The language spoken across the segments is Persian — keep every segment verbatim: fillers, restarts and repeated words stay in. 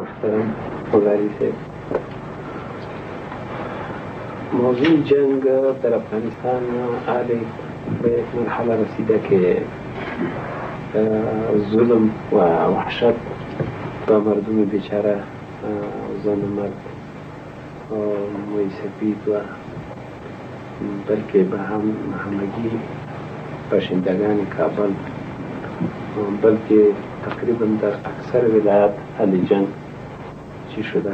محترم مولوی صاحب، موضوع جنگ در افغانستان عالی به یک مرحله رسیده که ظلم و وحشت به مردم بیچاره زن و مرد و موی سپید و بلکه به هم همگی باشندگان کابل، بلکه تقریبا در اکثر ولایات علی جنگ چی شده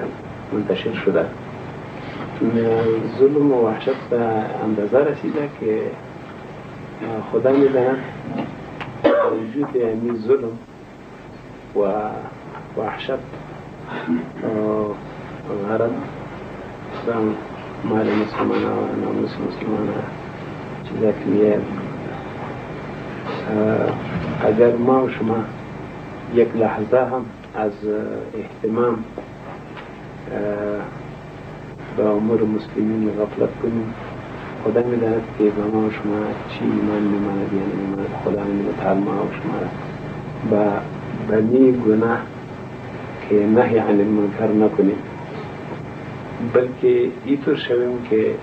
منتشر شده. ظلم و وحشت به اندازه رسیده که خدا میداند وجود این ظلم و وحشت غرض سن مال مسلمان و ناموس مسلمان چیزا کنید. اگر ما و شما یک لحظه هم از اهتمام به امور مسلمین غفلت کنیم، خدا میداند که به ما و شما چی ایمان میماند. یعنی ایمان خدا میداند ما و شما به بنی گناه که نهی عن المنکر نکنیم، بلکه اینطور شویم که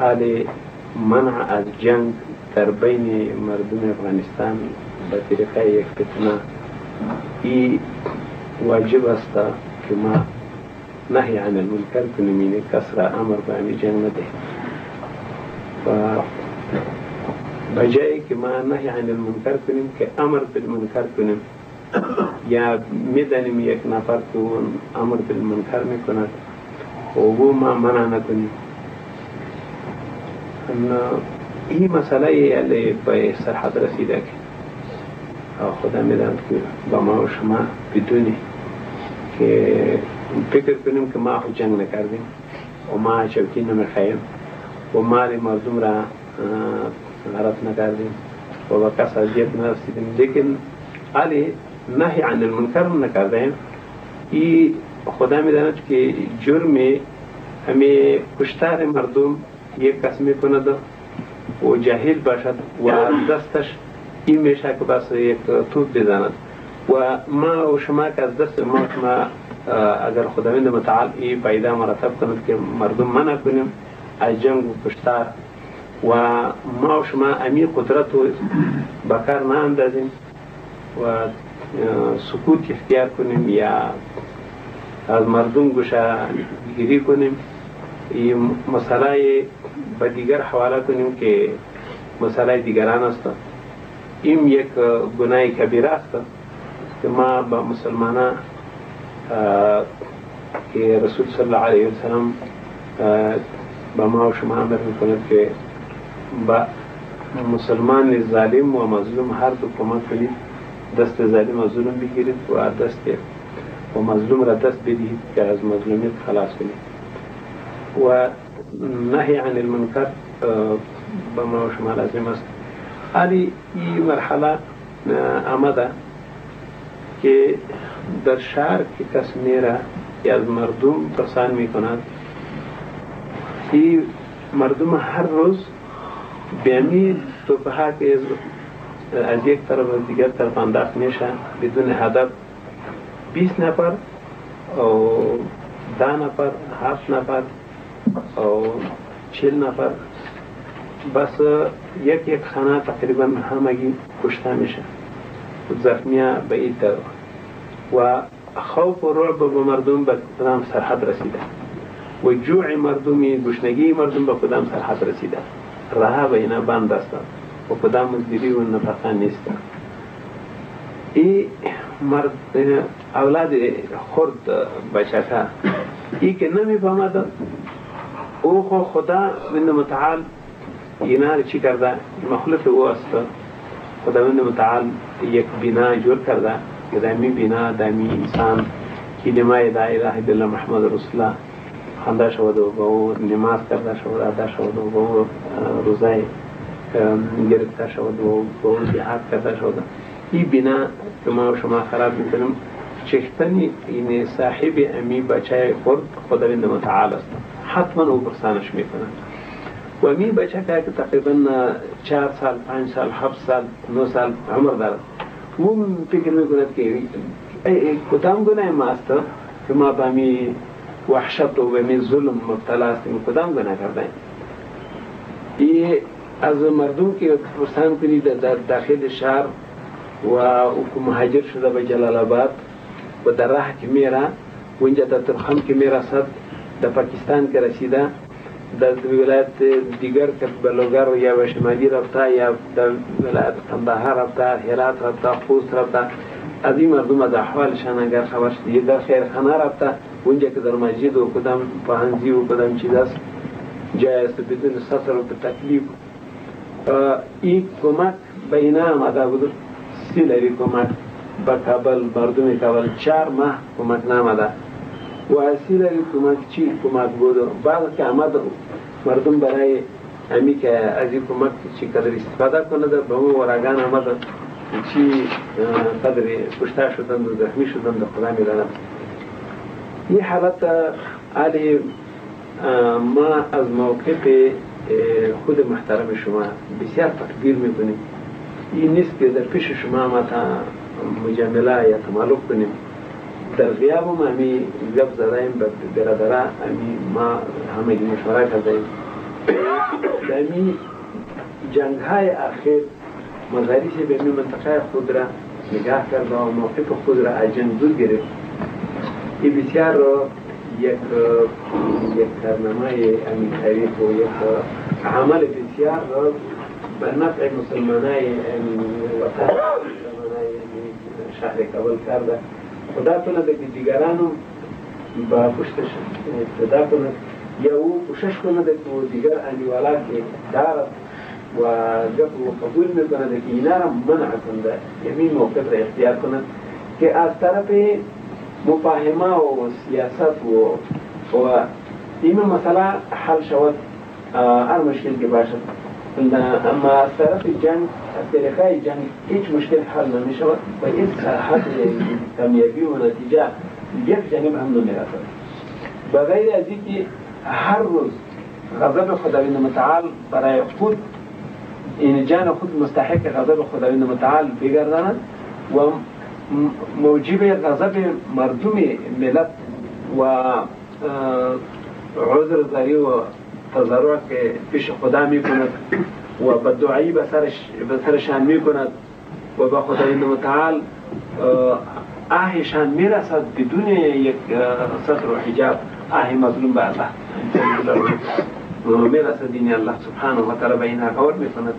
آل منع از جنگ در بین مردم افغانستان به طریقه یک فتنه. این واجب است که ما نهی عن المنکر کنیم، یعنی کس را امر به این جنگ نده. و بجای که ما نهی عن المنکر کنیم که امر به المنکر کنیم، یا میدانیم یک نفر که اون امر به المنکر میکند و او ما منع نکنیم. این مسئله یعنی به سرحد رسیده که خدا میداند که با ما و شما بدونی که فکر کنیم که ما خود جنگ نکردیم و ما چوکی نمیخواییم و ما مردم را غرب نکردیم و با کس اذیت نرسیدیم، لیکن علی نهی عن المنکر نکردیم. این خدا میداند که جرم همه کشتار مردم یک کس میکند و جاهل باشد و دستش این میشه که بس یک توپ بزند. و ما و شما که از دست ما شما اگر خداوند متعال این پیدا مرتب کند که مردم منع کنیم از جنگ و کشتار، و ما و شما امی قدرت رو به کار نه اندازیم و سکوت اختیار کنیم یا از مردم گوشه گیری کنیم، این مسئله به دیگر حواله کنیم که مسئله دیگران است. این یک گناه کبیره است که ما با مسلمانان که رسول صلی الله علیه وسلم با ما و شما امر میکند که با مسلمان ظالم و مظلوم هر دو کمک کنید، دست ظالم و ظلم بگیرید و دست و مظلوم را دست بدهید که از مظلومیت خلاص کنید. و نهی عن المنکر به ما و شما لازم است. حالی این مرحله آمده که در شهر که کس میره یا از مردم پرسان میکنند، این مردم هر روز بیمی توپها که از یک طرف از دیگر طرف انداخت میشه بدون هدف، بیست نفر و ده نفر هفت نفر و چهل نفر، بس یک یک خانه تقریبا همگی کشته میشه و زخمیه به این دارو و خوف و رعب به مردم به کدام سرحد رسیده و جوع مردمی گشنگی مردم به کدام سرحد رسیده، راه به اینا بند است و کدام مزدوری و نفقه نیست. این مرد اولاد خرد بچه ها ای که نمیفهمد او خو خدا من متعال اینا را چی کرده؟ مخلوق او است. خدا من متعال یک بنا جور کرده که دامی بنا دامی انسان کلمه لا اله الا الله محمد رسول الله خانده شود و با او نماز کرده شود، ادا شود و با او روزه گرفته شود و با او جهاد کرده شود. این بنا که ما و شما خراب میکنیم چختنی این صاحب امی بچه خرد خدا من متعال است، حتما او پرسانش میکنند. و امی بچه که تقریبا چهار سال پنج سال هفت سال نه سال عمر دارد، او فکر میکند که ای کدام گناه ماست که ما به می وحشت و به می ظلم مبتلا هستیم؟ کدام گناه کردیم؟ ای از مردم که پرسان کنی در داخل شهر و او که مهاجر شده به جلال آباد و در راه که میره و اینجا در ترخم که میرسد در پاکستان که رسیده در ولایت دیگر که بلوگر یا به شمالی رفته یا در ولایت قندهار رفته، هرات رفته، خوست رفته، از این مردم از احوالشان اگر خبر شده در خیرخانه رفته و اینجا که در مسجد و کدام پاهنزی و کدام چیز است جای است بدون سفر و به تکلیف این کمک به اینا آمده بود. سی لری کمک به کابل مردم کابل چهار ماه کمک نامده و سی لری کمک چی کمک بود؟ بعد که آمد مردم برای امی که از این کمک چی قدر استفاده کنند به اون وراغان آمد چی قدر کشته شدند و زخمی شدند خدا میدانم. این حالت علی ما از موقف خود محترم شما بسیار تقدیر میکنیم. این نیست که در پیش شما ما تا مجامله یا تمالک کنیم. در غیاب هم همی گفت زدهیم به برادره همی ما همه مشوره کردهیم. در همی جنگ های آخر مزاری سی به همی منطقه خود را نگاه کرده و موقف خود را از جنگ دور گرفت. این بسیار را یک یک کارنامه همی تاریخ و یک عمل بسیار را بنفع مسلمانای وطن مسلمانای شهر کابل کرده. خدا کنه که دیگرانو با پشتش خدا کنه یا او کوشش کنه که دیگر اهلیوالات دارد و جبر و قبول میکنه که اینا را منع کنه، همین موقف را اختیار کنه که از طرف مفاهمه و سیاست و و این مسئله حل شود. هر مشکل که باشد اما از طرف جنگ از طریقه جنگ هیچ مشکل حل نمی شود و این حد کمیابی و نتیجه یک جانب هم نمی رسد. بغیر از اینکه هر روز غضب خداوند متعال برای خود این جان خود مستحق غضب خداوند متعال بگرداند و موجب غضب مردم ملت و عذرخواهی و تضرع که پیش خدا می کند و بدعایی به سرشان می کند و به خداوند متعال آهشان می رسد بدون یک ستر و حجاب. آه مظلوم به الله می رسد. دین الله سبحانه و تعالی به اینها قول می کند.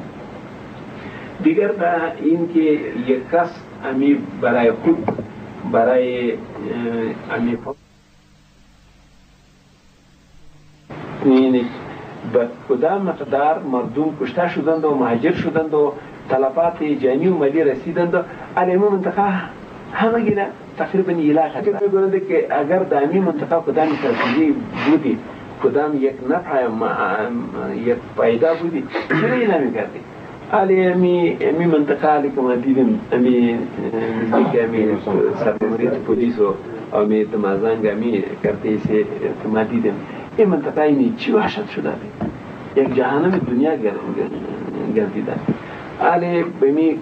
دیگر به این که یک کس امی برای خود برای امی یعنی به کدام مقدار مردم کشته شدند و مهاجر شدند و تلفات جانی و مالی رسیدند علیمه منطقه همه گیره تقریبا علاقه دارد. میگونده که اگر دامی منطقه کدام تاثیری بودی کدام یک نفع یک فایده بودی چرا اینا میکردی؟ علی امی امی منطقه علی که ما دیدیم امی نزدیک امی سرموریت پولیس و امی تمازنگ امی کرده ایسی ما دیدیم این منطقه اینی چی وحشت شده بی؟ یک جهانم دنیا گردیده حالی بمی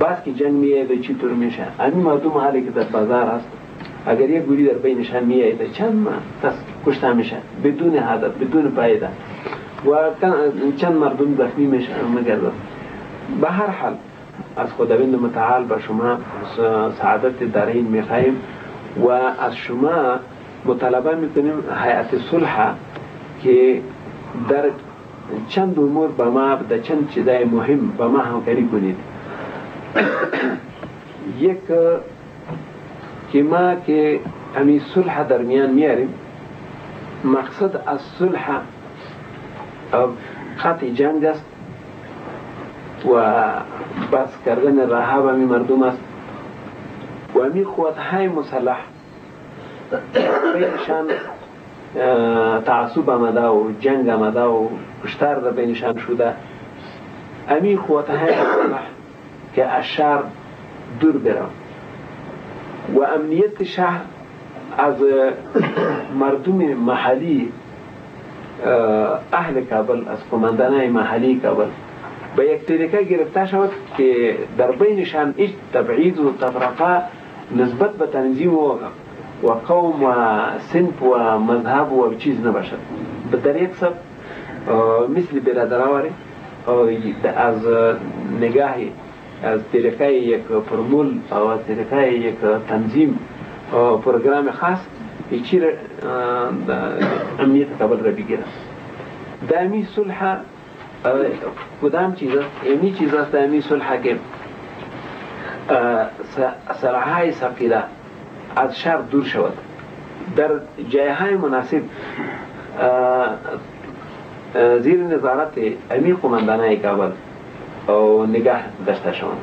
باز که جنگ میایده چی طور میشه؟ امی مردم حالی که در بازار هست اگر یک گولی در بینشان میایده چند کس کشته میشه بدون هدف بدون فایده و چند مردم زخمی میشه مگردد. به هر حال از خداوند متعال به شما سعادت دارین میخواییم و از شما مطالبه میکنیم هیئت صلح که در چند امور با ما در چند چیزای مهم با ما همکاری کنید. یک که ما که همین صلح در میان میاریم مقصد از صلح قطع جنگ است و بس کردن رهاب همین مردم است و همین قوتهای مسلح بینشان تعصب آمده و جنگ آمده و کشتار در بینشان شده امی قوتهای مسلح که از شهر دور برم و امنیت شهر از مردم محلی اهل کابل از قماندانای محلی کابل به یک طریقه گرفته شود که در بینشان هیچ تبعیض و تفرقه نسبت به تنظیم و و قوم و سنف و مذهب و چیز نباشد. به در یک سب مثل برادران از نگاه از طریقه یک فرمول و از طریقه یک تنظیم پروگرام خاص چی امنیت کابل را بگیرد. دامی صلح کدام چیز است؟ اینی چیز است دامی صلح که سرعهای ثقیله از شر دور شود، در جایهای مناسب زیر نظارت امیر قماندانه کابل او نگاه داشته شوند.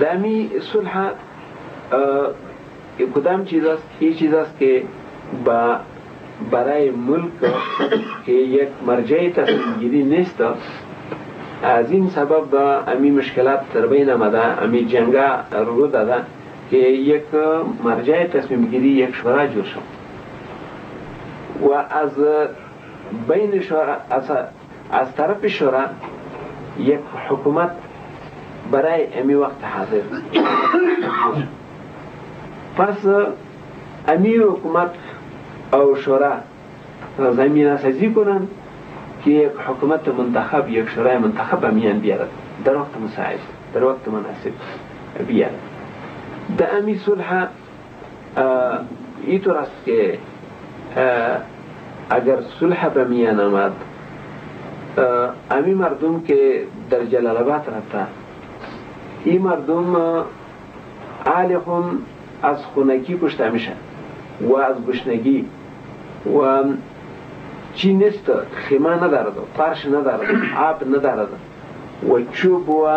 دامی صلح کدام چیز است؟ این چیز است که با برای ملک که یک مرجع تصمیم گیری نیست، از این سبب امی مشکلات در بین آمده، امی جنگا رو داده که یک مرجع تصمیم گیری یک شورا جور شد و از بین شورا از, از طرف شورا یک حکومت برای امی وقت حاضر. پس امی حکومت او شورا زمینه سازی کنند که یک حکومت منتخب، یک شورای منتخب امیان بیارد در وقت مساعد، در وقت مناسب بیارد. در امی صلح اینطور است که اگر صلح به میان آمد، امی مردم که در جلال آباد رفته، این مردم عالهم از خونکی کشته میشه و از گشنگی و چی نیست، خیمه ندارد، فرش ندارد، آب ندارد و چوب و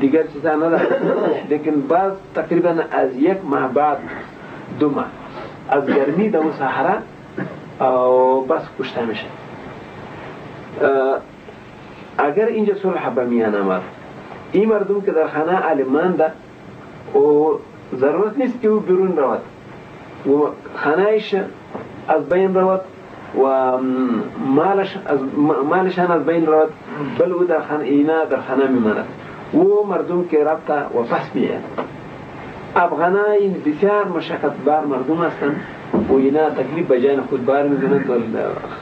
دیگر چیزا ندارد، لیکن بعض تقریبا از یک ماه بعد دو ماه از گرمی در صحرا او بس کشته میشه. اگر اینجا صلح به میان آمد، این مردم که در خانه عالمان ده او ضرورت نیست که او بیرون رود و خانهش از بین رود و مالش از مالش از بین رود، بل او در خانه اینا در خانه میماند و مردم که رفته و پس میاد. افغانا این بسیار مشقت بار مردم هستند و اینا تکلیف به جان خود بار میزنند و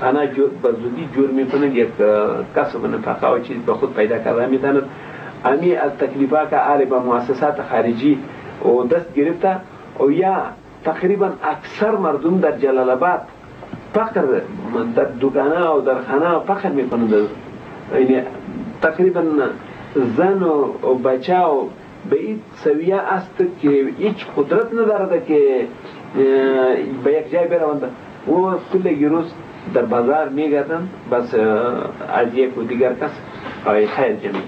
خانه به زودی جور میکنند، یک کسب و نفقه و چیز به خود پیدا کرده میتاند. امی از تکلیفا که آره به مؤسسات خارجی او دست گرفته او یا تقریبا اکثر مردم در جلال آباد فقر در دکانه و در خانه فقر میکنند، یعنی تقریبا زن و بچه و به این سویه است که هیچ قدرت ندارد که به یک جای بروند و کل گروز در بازار میگردند، بس از یک و دیگر کس خیر جمع میکنند.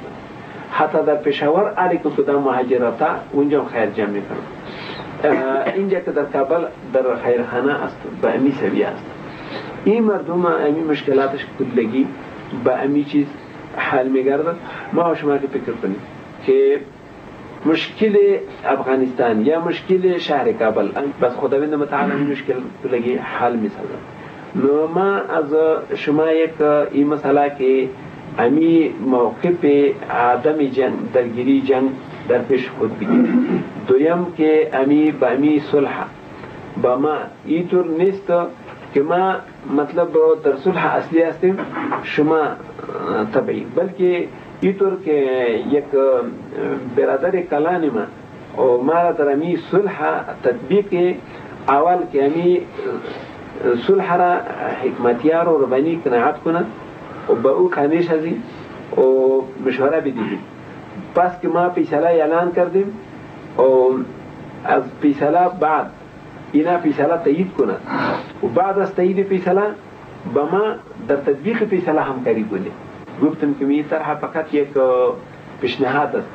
حتی در پشاور علیکم کدام مهاجرتا اونجا خیر جمع میکنند. اینجا که در کابل در خیرخانه است به امی سویه است. این مردم امی مشکلاتش کلگی به امی چیز حل میگردند. ما شما که فکر کنید که مشکل افغانستان یا مشکل شهر کابل بس خداوند متعال این مشکل کلگی حل میسازد. نو ما از شما یک این مسئله که امی موقف عدم جنگ درگیری جنگ در پیش خود بگیرد. دویم که امی با امی صلح با ما اینطور نیست که ما مطلب در صلح اصلی هستیم شما طبعی، بلکه اینطور که یک برادر کلانی ما او ما در امی صلح تطبیق اول که امی صلح را حکمتیار و روانی قناعت کنند و با او خانش هزی و مشوره بدیدیم. پس که ما پیساله اعلان کردیم و از پیساله بعد اینا پیساله تایید کنند و بعد از تایید پیساله با ما در تطبیق پیساله همکاری کنیم. گفتم که این طرح فقط یک پیشنهاد است،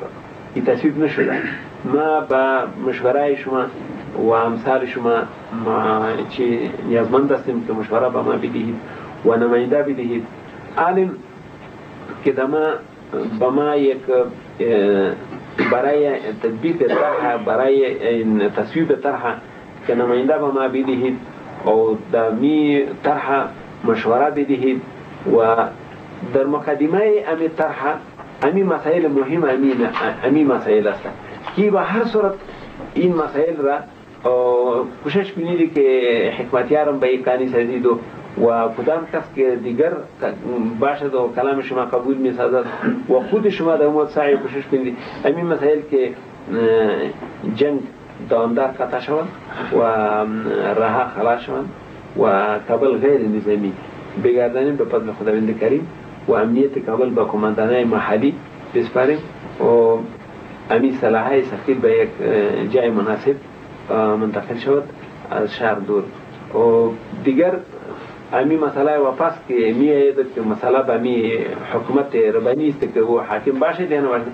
این تصویب نشده. ما با مشوره شما و امثال شما چی نیازمند هستیم که مشوره با ما بدهید و نماینده بدهید. عالم که دما با ما یک برای تطبیق طرح، برای تصویب طرح که نماینده با ما بدهید او دمی طرح مشوره بدهید و در مقدمه امی طرح امی مسائل مهم امی امی مسائل است که به هر صورت این مسائل را کوشش بینید که حکمتیارم به امکانی سازید و و کدام کس که دیگر باشد و کلام شما قبول می سازد و خود شما در اموت سعی کوشش کنید همین مسائل که جنگ دامدار قطع شوند و رها خلا شوند و کابل غیر نظامی بگردانیم به فضل خداوند کریم و امنیت کابل با کماندانهای محلی بسپاریم و امی سلاحهای سختی به یک جای مناسب منتقل شود از شهر دور و دیگر امی مسئله واپس که میاید که مسئله به امی حکومت ربانی است که او حاکم باشه یا نباشه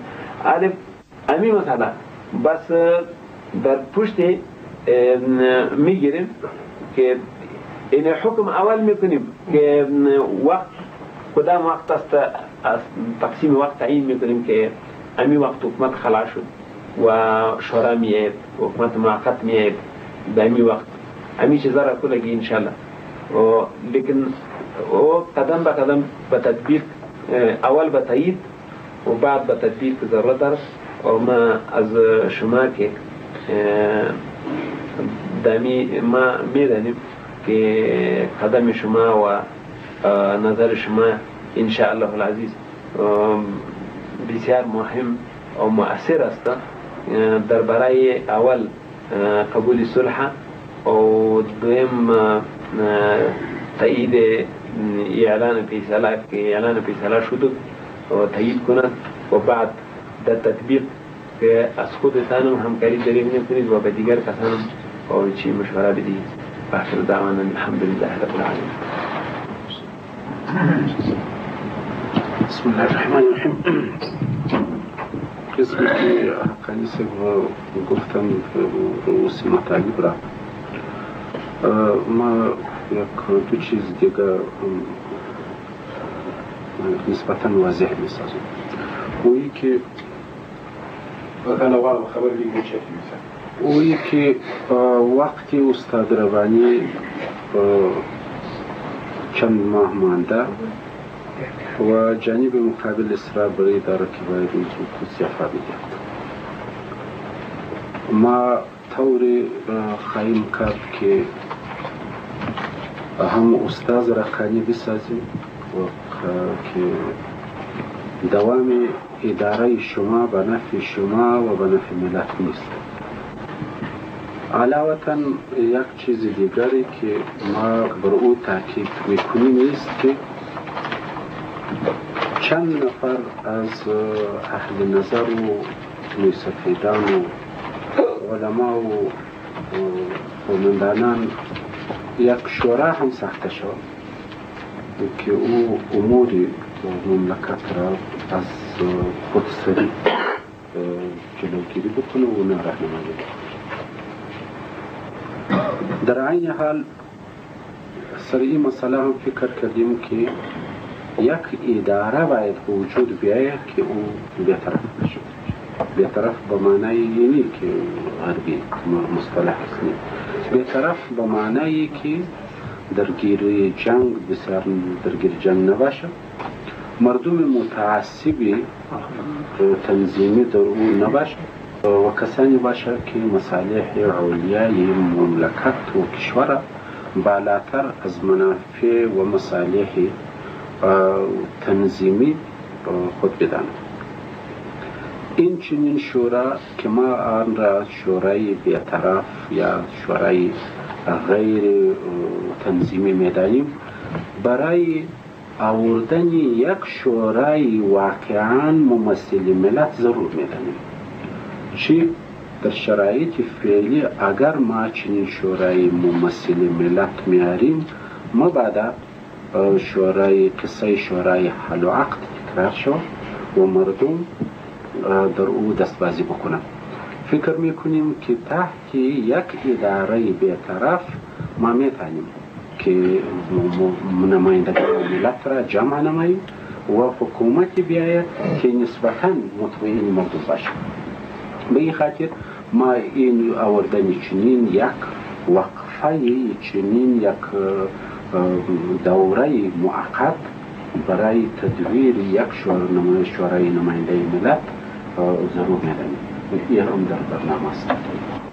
عادم امی مسئله بس در پشت میگیریم که این حکم اول میکنیم که وقت کدام وقت است از تقسیم وقت تعیین میکنیم که امی وقت حکومت خلا شد و شورا میاید حکومت موقت میاید به امی وقت امی چیزا را کلگی انشاءالله و لیکن او قدم به قدم به تطبیق اول به تایید و بعد به تطبیق ضرورت دارد و ما از شما که دمی ما میدانیم که قدم شما و نظر شما ان شاء الله العزیز بسیار مهم و مؤثر است در برای اول قبول صلح و دویم تایید اعلان فیصله که اعلان فیصله شد و تایید کند و بعد در تطبیق که از خودتان همکاری دریغ نکنید و به دیگر کسان هم چی مشوره بدید. آخر دعوانا الحمدلله رب العالمین. بسم الله الرحمن الرحیم. کسی که حقانی سب گفتم رؤوس مطالب را ما یک دو چیز دیگه نسبتا واضح میسازم اویی که اویی که وقتی استاد ربانی چند ماه مانده و جانب مقابل اسرا برای داره که باید این سیافه بگرد ما طور خیم کرد که هم استاز رقانی بسازیم و که دوام اداره شما به نفع شما و به نفع ملت نیست. علاوه یک چیز دیگری که ما بر او تاکید میکنیم است که چند نفر از اهل نظر و میسفیدان و علما و قومندانان یک شورا هم ساخته شد که او امور مملکت را از خود سری جلوگیری بکنه و نه راهنمایی بکنه. در عین حال سر این مسئله هم فکر کردیم که یک اداره باید وجود بیاید که او بی‌طرف بشه. بی‌طرف به معنای یعنی که غربی مصطلح هستیم، بی‌طرف به معنای که درگیر جنگ بسیار درگیر جنگ نباشه، مردم متعصبی تنظیمی در اون نباشه و کسانی باشه که مصالح علیای مملکت و کشور بالاتر از منافع و مصالح تنظیمی خود بدانند. این چنین شورا که ما آن را شورای بی‌طرف یا شورای غیر تنظیمی می‌دانیم برای آوردن یک شورای واقعاً ممثل ملت ضرور می‌دانیم. چی در شرایط فعلی اگر ما چنین شورای ممثل ملت میاریم ما بعد شورای قصه شورای حل و عقد تکرار شد و مردم در او دستبازی بکنم. فکر میکنیم که تحت یک اداره بی‌طرف ما میتونیم که نمایندگان ملت را جمع نماییم و حکومتی بیاید که نسبتاً مطمئن مردم باشه. به این خاطر ما این آوردن چنین یک وقفه چنین یک دوره موقت برای تدویر یک شورای نماینده ملت ضرور می‌دانیم. این هم در برنامه است.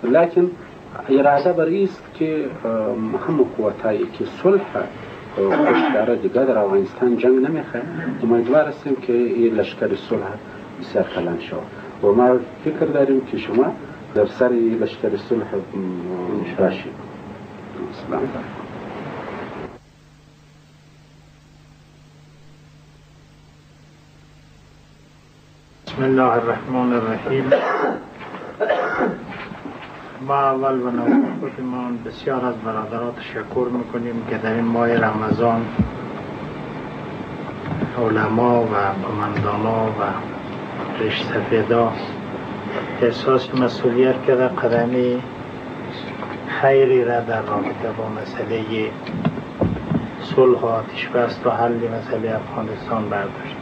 لیکن اراده بر ایست که همه قوتایی که صلح داره دیگه در افغانستان جنگ نمیخواد. امیدوار هستیم که این لشکر صلح بسیار کلان شود و ما فکر داریم که شما در سر لشکر صلح باشید. سلام علیکم. بسم الله الرحمن الرحیم. ما اول و نخست خودمان بسیار از برادران تشکر میکنیم که در این ماه رمضان علما و قمندانا و ریش سفیدا احساس مسئولیت کرده قدمی خیری را در رابطه با مسئله صلح و آتشبست و حل مسئله افغانستان برداشت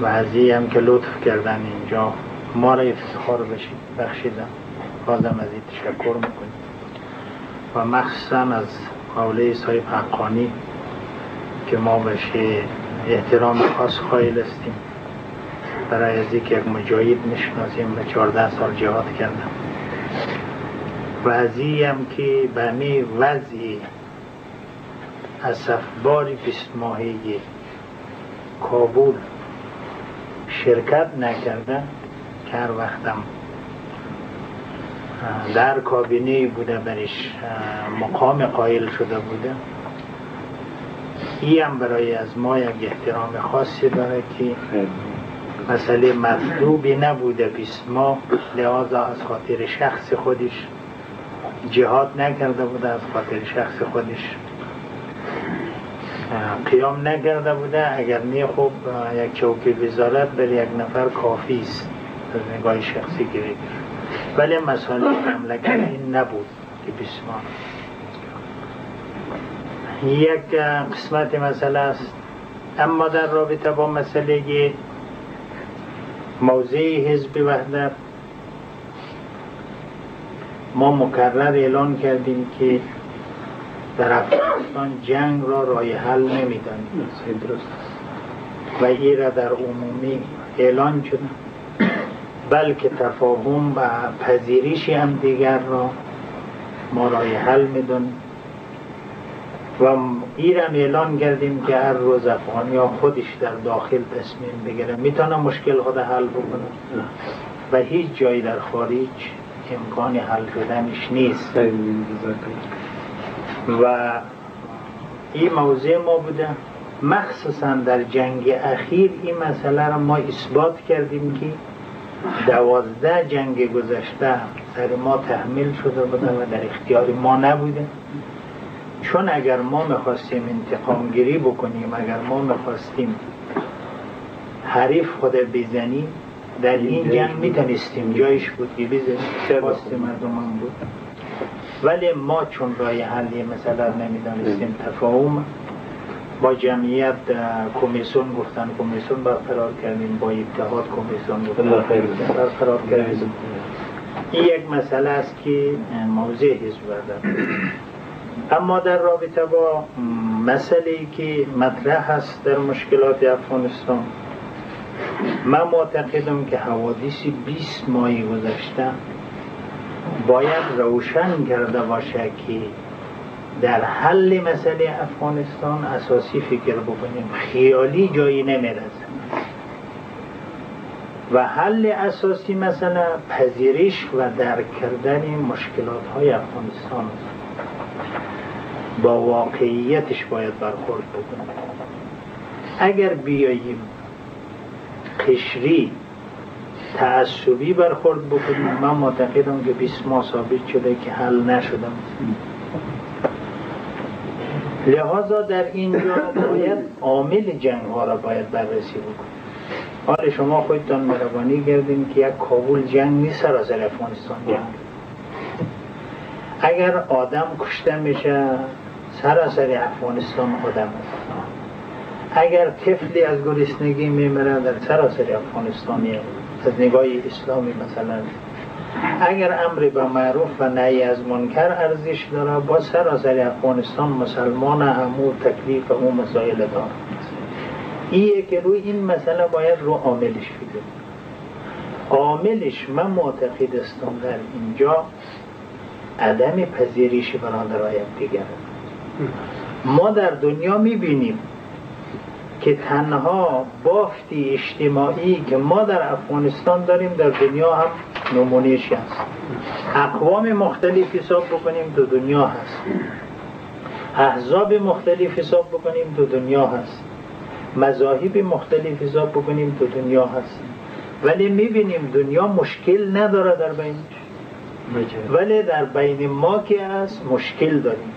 و از این هم که لطف کردن اینجا ما را افتخار بخشیدن. بازم از این تشکر میکنیم و مخصوصا از مولای صاحب حقانی که ما بشه احترام خاص قائل هستیم برای از اینکه یک مجاهد میشناسیم و چهارده سال جهاد کردم و از این هم که به می وضعی اسفبار بیست ماهه کابل شرکت نکرده که هر وقتم در کابینه بوده برش مقام قائل شده بوده. این هم برای از ما یک احترام خاصی داره که مسئله مطلوبی نبوده بیست ماه، لذا از خاطر شخص خودش جهاد نکرده بوده، از خاطر شخص خودش قیام نکرده بوده. اگر نه خوب یک چوکی وزارت برای یک نفر کافی است از نگاه شخصی گرید، ولی مسئله مملکت این نبود که بسمان. یک قسمت مسئله است. اما در رابطه با مسئله موضع حزب وحدت ما مکرر اعلان کردیم که در افغانستان جنگ را رای حل نمیدانیم و این را در عمومی اعلان شده، بلکه تفاهم و پذیرش هم دیگر را ما رای حل میدانیم و این را اعلان کردیم که هر روز افغانی ها خودش در داخل تصمیم بگیره، میتونه مشکل خود حل بکنه و هیچ جایی در خارج امکان حل شدنش نیست و این موضوع ما بوده. مخصوصا در جنگ اخیر این مسئله را ما اثبات کردیم که دوازده جنگ گذشته سر ما تحمل شده بوده و در اختیار ما نبوده، چون اگر ما میخواستیم انتقام گیری بکنیم، اگر ما میخواستیم حریف خود بزنیم، در این جنگ میتونستیم، جایش بود که بزنیم، خواست مردمان بود، ولی ما چون رای حلی مسئله نمیدانستیم، تفاهم با جمعیت کمیسون گفتن، کمیسون برقرار کردیم، با اتحاد کمیسون برقرار کردیم. این یک مسئله است که موضع حزب وحدت. اما در رابطه با مسئله که مطرح است در مشکلات افغانستان، من معتقدم که حوادث بیست ماهی گذشته باید روشن کرده باشه که در حل مسئله افغانستان اساسی فکر بکنیم، خیالی جایی نمیرسه و حل اساسی مسئله پذیرش و درک کردن مشکلات های افغانستان است. با واقعیتش باید برخورد بکنیم. اگر بیاییم قشری تعصبی برخورد بکنیم، من معتقدم که بیست ماه ثابت شده که حل نشدم. لحاظا در اینجا باید عامل جنگ ها را باید بررسی بکنیم. حال شما خودتان مروانی کردیم که یک کابل جنگ نیست، سراسر افغانستان جنگ. اگر آدم کشته میشه سراسر افغانستان آدم است. اگر طفلی از گرسنگی میمیره در سراسر افغانستانی از نگاه اسلامی مثلا. اگر امر به معروف و نهی از منکر ارزش داره، با سراسر افغانستان مسلمان همو تکلیف و مسائل داره. ایه که روی این مسئله باید رو عاملش فکر. عاملش من معتقد هستم در اینجا عدم پذیرش برادرای دیگر. ما در دنیا میبینیم که تنها بافتی اجتماعی که ما در افغانستان داریم در دنیا هم نمونه‌اش هست. اقوام مختلف حساب بکنیم تو دنیا هست، احزاب مختلف حساب بکنیم تو دنیا هست، مذاهب مختلف حساب بکنیم تو دنیا هست، ولی میبینیم دنیا مشکل نداره در بینش، ولی در بین ما که هست مشکل داریم.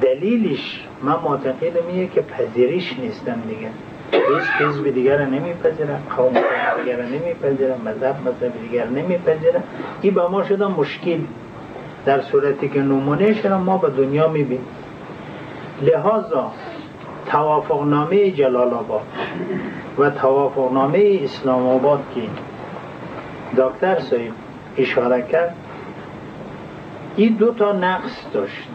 دلیلش من معتقدم اینه که پذیرش نیستم دیگه. هیچ حزب دیگر را نمیپذیرم، قوم دیگر را نمیپذیرم، مذهب مذهب دیگر نمیپذیرم. این به ما شده مشکل، در صورتی که نمونهش را ما به دنیا میبینیم. لحاظا توافقنامه جلال آباد و توافقنامه اسلام آباد که دکتر صاحب اشاره کرد، این دو تا نقص داشت.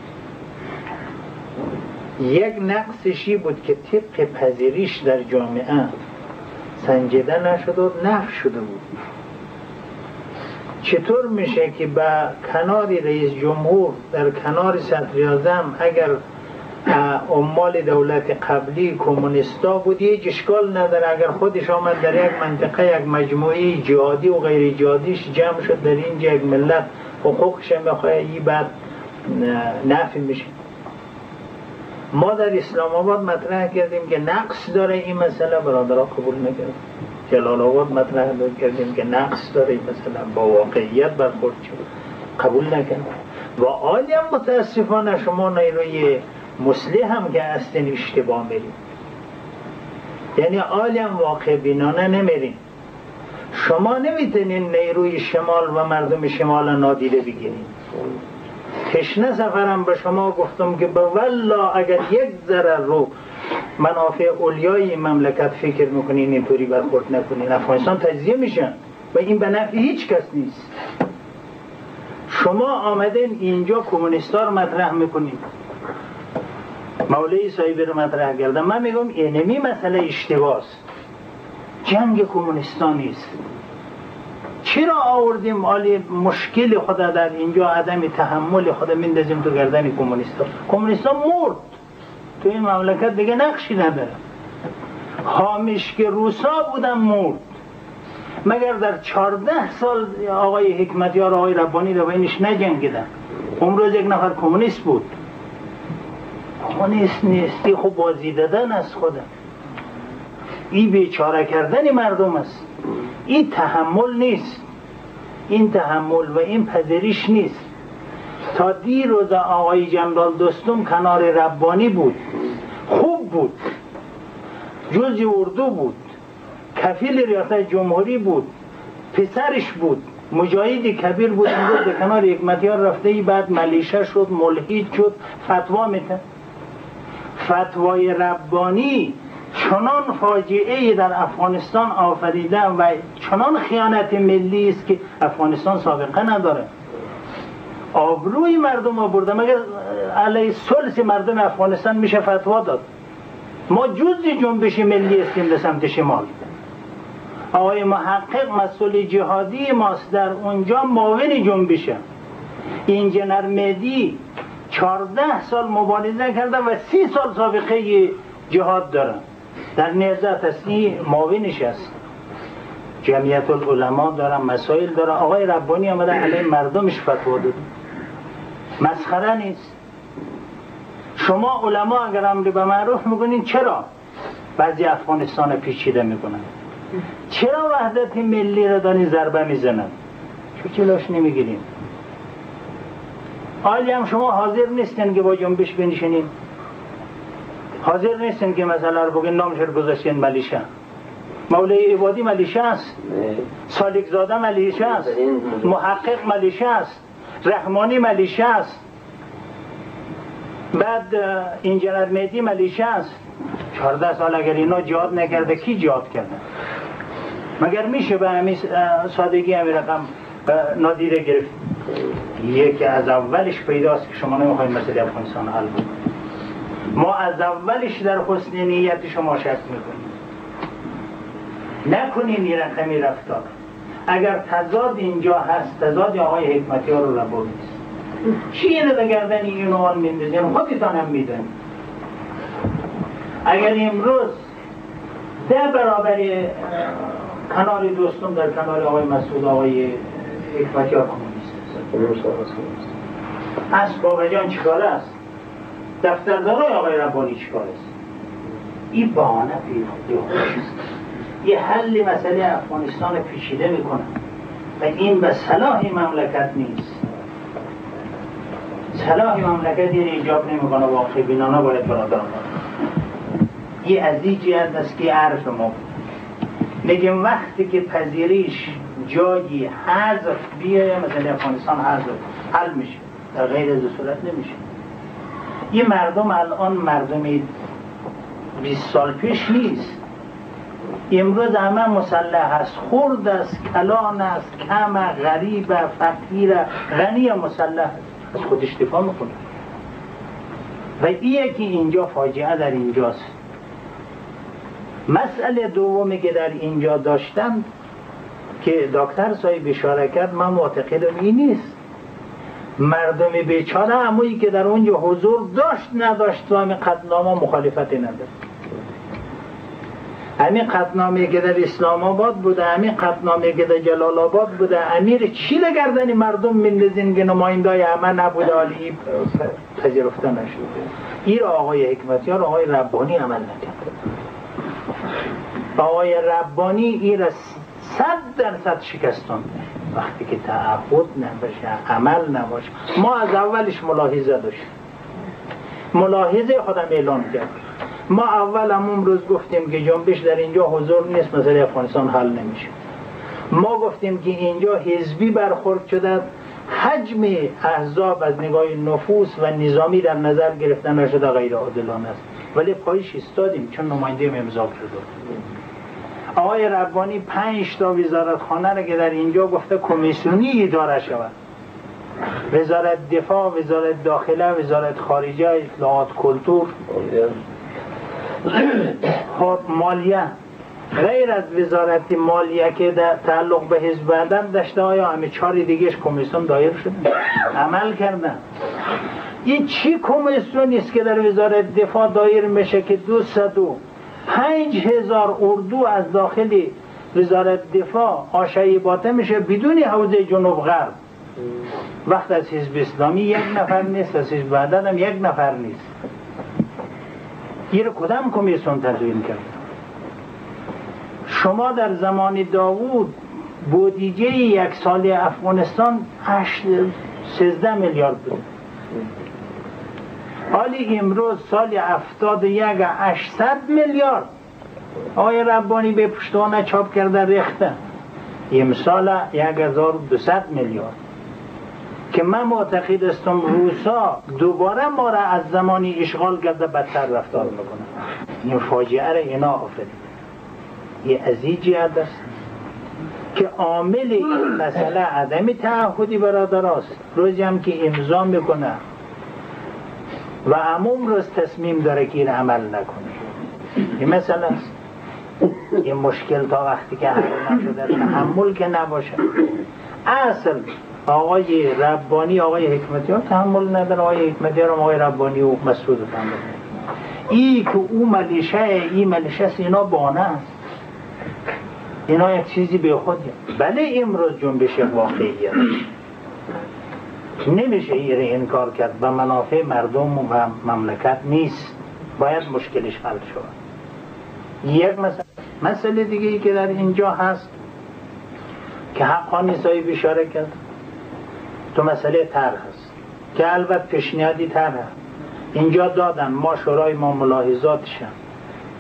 یک نقصشی بود که طبق پذیرش در جامعه سنجیده نشد و نفی شده بود. چطور میشه که با کنار رئیس جمهور در کنار صدراعظم اگر عمال دولت قبلی کمونیستا بود یک اشکال نداره، اگر خودش آمد در یک منطقه یک مجموعه جهادی و غیر جهادیش جمع شد در اینجا یک ملت حقوقش میخواه، این بعد نفی میشه. ما در اسلام آباد مطرح کردیم که نقص داره این مسئله، برادرها قبول نکرد. جلال آباد مطرح کردیم که نقص داره این مسئله، با واقعیت برخورد شد، قبول نکرد. و آلیم متاسفانه شما نیروی مسلح هم که هستین اشتباه میریم، یعنی آلیم واقع بینانه نمیریم. شما نمیتونین نیروی شمال و مردم شمال نادیده بگیریم. تشنه سفرم به شما گفتم که والله اگر یک ذره رو منافع اولیای مملکت فکر میکنین اینطوری برخورد نکنین، افغانستان تجزیه میشن و این به نفع هیچ کس نیست. شما آمدین اینجا کمونیستا رو مطرح میکنین، مولای صاحبی رو مطرح کردم، من میگم اینمی مسئله اشتباه است، جنگ کمونیستا نیست. چرا آوردیم عالی مشکل خدا در اینجا عدم تحمل خدا میندازیم تو گردن کمونیستا؟ کمونیستا مرد تو این مملکت، دیگه نقشی نداره. حامیش که روسا بودن مرد، مگر در چهارده سال آقای حکمتیار آقای ربانی رو اینش نجنگیدن. امروز یک نفر کمونیست بود، کمونیست نیستی خب بازی دادن از خدا، این بیچاره کردن مردم است. این تحمل نیست، این تحمل و این پذیرش نیست. تا دیروز آقای جنرال دوستم کنار ربانی بود، خوب بود، جزء اردو بود، کفیل ریاست جمهوری بود، پسرش بود، مجاهد کبیر بود، در کنار حکمتیار رفته ای بعد ملیشه شد، ملحد شد، فتوا میده. فتوای ربانی چنان فاجعه در افغانستان آفریده و چنان خیانت ملی است که افغانستان سابقه نداره. آبروی مردم آورده، مگر علیه ثلث مردم افغانستان میشه فتوا داد؟ ما جزء جنبش ملی هستیم به سمت شمال. آقای محقق مسئول جهادی ماست، در اونجا معاون جنبشه. انجنر مهدی چهارده سال مبارزه کرده و سی سال سابقه جهاد دارن، در نهضت اصلی معاونش است. جمعیت العلماء داره، مسائل داره. آقای ربانی آمده علیه مردمش فتوا داد، مسخره نیست. شما علما اگر امر به معروف میکنین، چرا بعضی افغانستان پیچیده میکنن؟ چرا وحدت ملی را دانی ضربه میزنن؟ چون جلوش نمیگیرین. حالی هم شما حاضر نیستین که با جنبش بنشینین، حاضر نیستین که مسئله رو بگین، نامش رو گذاشتین ملیشه. مولای عبادی ملیشه است، سالک زاده ملیشه است، محقق ملیشه است، رحمانی ملیشه است، بعد انجنر مهدی ملیشه است. چهارده سال اگر اینا جهاد نکرده، کی جهاد کرده؟ مگر میشه به همین سادگی همین رقم نادیده گرفت؟ یکی از اولش پیداست که شما نمیخواید مسئله افغانستان حل بود. ما از اولش در حسن نیت شما شک میکنیم. نکنین این رقمی رفتار. اگر تضاد اینجا هست، تضاد آقای حکمتی ها رو ربا نیست. چیه رو بگردن این نوان میندازین؟ خودتان هم میدونید اگر امروز ده برابر کنار دوستم در کنار آقای مسعود آقای حکمتی ها کمونیست از بابا جان چیکاره است؟ دفتردارای آقای ربانی چیکاره است؟ این بهانه پیدا یه حل مسئله افغانستان پیچیده میکنه و این به صلاح مملکت نیست. صلاح مملکت یعنی ایجاب نمیکنه واقع بینانه باید برادران یه از این جهت است که عرض ما میگیم وقتی که پذیرش جایی حذف بیایه مثلا افغانستان حذف حل میشه، در غیر از صورت نمیشه. یه مردم الان مردمی بیست سال پیش نیست، امروز همه مسلح است، خرد است، کلان است، کم است، غریب است، فقیر است، غنی مسلح است، از خودش دفاع میکنه و ایه که اینجا فاجعه در اینجاست. مسئله دومی که در اینجا داشتم که دکتر صاحب اشاره کرد، من معتقدم این نیست. مردم بیچاره همونی که در اونجا حضور داشت نداشت و همین قطعنامه مخالفتی نداشت. همین قطعنامه که در اسلام آباد بوده، همین قطعنامه که در جلال آباد بوده، امیر چی لگردن مردم میندازین که نمایندای همه نبوده عالی پذیرفته نشده؟ این آقای حکمتیار آقای ربانی عمل نکرده. آقای ربانی این را صد درصد شکستان. وقتی که تعهد نباشه، عمل نباشه، ما از اولش ملاحظه داشتیم، ملاحظه خودم اعلام کرد. ما اول همون روز گفتیم که جنبش در اینجا حضور نیست، مسئله افغانستان حل نمیشه. ما گفتیم که اینجا حزبی برخورد شده، حجم احزاب از نگاه نفوس و نظامی در نظر گرفته نشده، غیر عادلانه است، ولی پایش ایستادیم چون نماینده امضا کرده. آقای ربانی پنج تا وزارتخانه را که در اینجا گفته کمیسیونی اداره شود، وزارت دفاع، وزارت داخله، وزارت خارجه، اطلاعات، کلتور، مالیه. غیر از وزارت مالیه که در تعلق به حزب وحدت داشته، آیا همه چهار دیگهش کمیسیون دایر شده؟ عمل کردن. این چی کمیسیونی است که در وزارت دفاع دایر میشه که دویست و دو پنج هزار اردو از داخل وزارت دفاع آشعی باته میشه بدون حوزه جنوب غرب؟ وقت از حزب اسلامی یک نفر نیست، از حزب وحدت هم یک نفر نیست. این رو کدام کمیسیون تدوین کرد؟ شما در زمان داوود بودجه یک سال افغانستان سیزده میلیارد بود، حالی امروز سال هفتاد و یک هشتصد میلیارد آقای ربانی به پشتوانه چاپ کرده ریخته، امسال یک هزار و دوصد میلیارد که من معتقد هستم روسا دوباره ما را از زمانی اشغال کرده بدتر رفتار میکنه. این فاجعه را اینا آفرید. یه از این جهت است که عامل این مسئله عدم تعهدی برادراست. روزی هم که امضا میکنه و عموم روز تصمیم داره که این عمل نکنه، این مثلا است. این مشکل تا وقتی که حل نشده تحمل که نباشه. اصل آقای ربانی آقای حکمتی ها تحمل نداره، آقای حکمتی ها آقای ربانی و مسعود تحمل نداره. ای که او ملیشه، ای ملیشه است، اینا بانه است، اینا یک چیزی به خود هست. بله امروز جنبش واقعی هست، نمیشه ایره انکار کرد، به منافع مردم و مملکت نیست، باید مشکلش حل شود. یک مسئله مسئله دیگه ای که در اینجا هست که حقانی صاحب اشاره کرد تو مسئله طرح هست که البته پیشنهادی طرح اینجا دادن، ما شورای ما ملاحظاتشن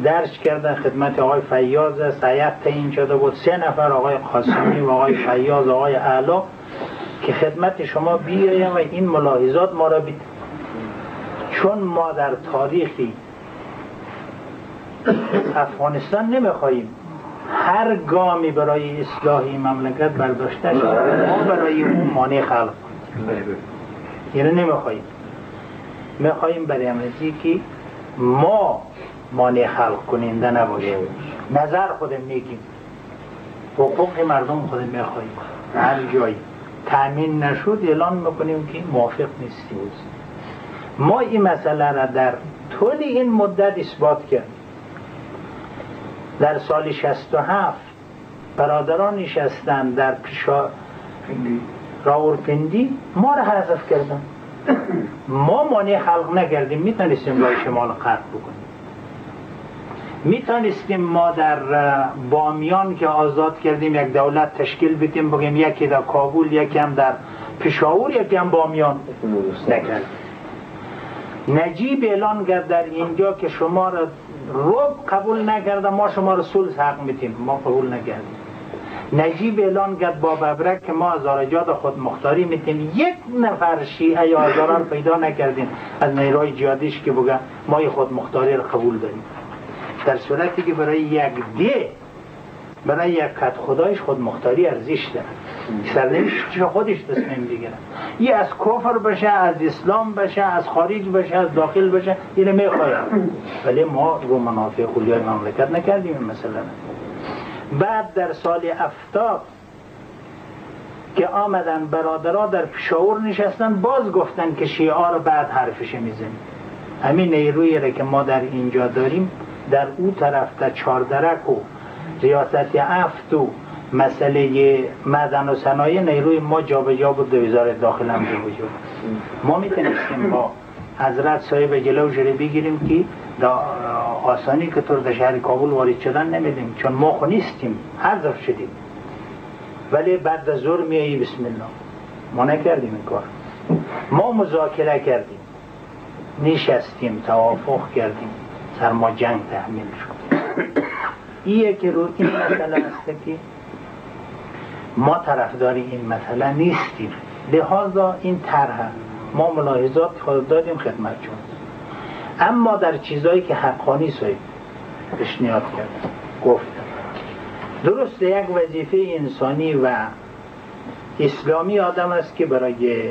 درج کردن خدمت آقای فیاض است. هیئت تعیین شده بود، سه نفر آقای قاسمی و آقای فیاض و آقای اعلی که خدمت شما بیایم و این ملاحظات ما را بید. چون ما در تاریخی افغانستان نمیخواییم هر گامی برای اصلاحی مملکت برداشته شده ما برای اون مانع خلق کنیم، یعنی نمیخواییم، میخواییم برای امروزی که ما مانع خلق کننده نباشیم. نظر خودم میگیم حقوق مردم خود میخواییم، هر جایی تأمین نشد اعلان میکنیم که موافق نیستیم. ما این مسئله را در طول این مدت اثبات کردیم. در سال شصت و هفت برادران نشستن در پیشا راورپندی ما را حذف کردن. ما مانع خلق نکردیم، میتونستیم رای شمال غرب بکنیم، میتونستیم ما در بامیان که آزاد کردیم یک دولت تشکیل بدیم، بگیم یکی در کابل، یکی هم در پشاور، یکی هم بامیان. نکرد. نجیب اعلان کرد در اینجا که شما را رب قبول نکرده، ما شما را صلح حق میتیم، ما قبول نکردیم. نجیب اعلان کرد با ببرک که ما هزارجاد خود مختاری میتیم، یک نفر شیعه یا هزاران پیدا نکردیم از نیروهای جهادیش که بگه ما خود مختاری را قبول داریم، در صورتی که برای یک ده برای یک کت خدایش خود مختاری ارزش داره. سرنوشتش خودش تصمیم بگیره، یه از کفر بشه، از اسلام بشه، از خارج بشه، از داخل بشه، اینه میخواید. ولی ما رو منافع کلیای مملکت نکردیم این مسئله. بعد در سال هفتاد که آمدن برادرها در پشاور نشستن، باز گفتن که شیعه رو بعد حرفش میزنیم. همین نیرویی را که ما در اینجا داریم در اون طرف در چاردرک و ریاست افت و مسئله معدن و صنایع نیروی ما جا به جا بود، وزارت داخل هم جا به جا. ما میتونستیم با حضرت صاحب جلو جره بگیریم که دا آسانی که طور در شهر کابل وارد شدن نمیدیم، چون ما خو نیستیم، حذف شدیم. ولی بعد از ظهر میایی بسم الله. ما نکردیم این کار، ما مذاکره کردیم، نشستیم، توافق کردیم، سر ما جنگ تحمیل شد. ایه که رو این مسئله است که ما طرفدار این مسئله نیستیم، لحاظا این طرح ما ملاحظات خود دادیم خدمت شد. اما در چیزایی که حقانی صاحب پیشنهاد کرد گفت درست، یک وظیفه انسانی و اسلامی آدم است که برای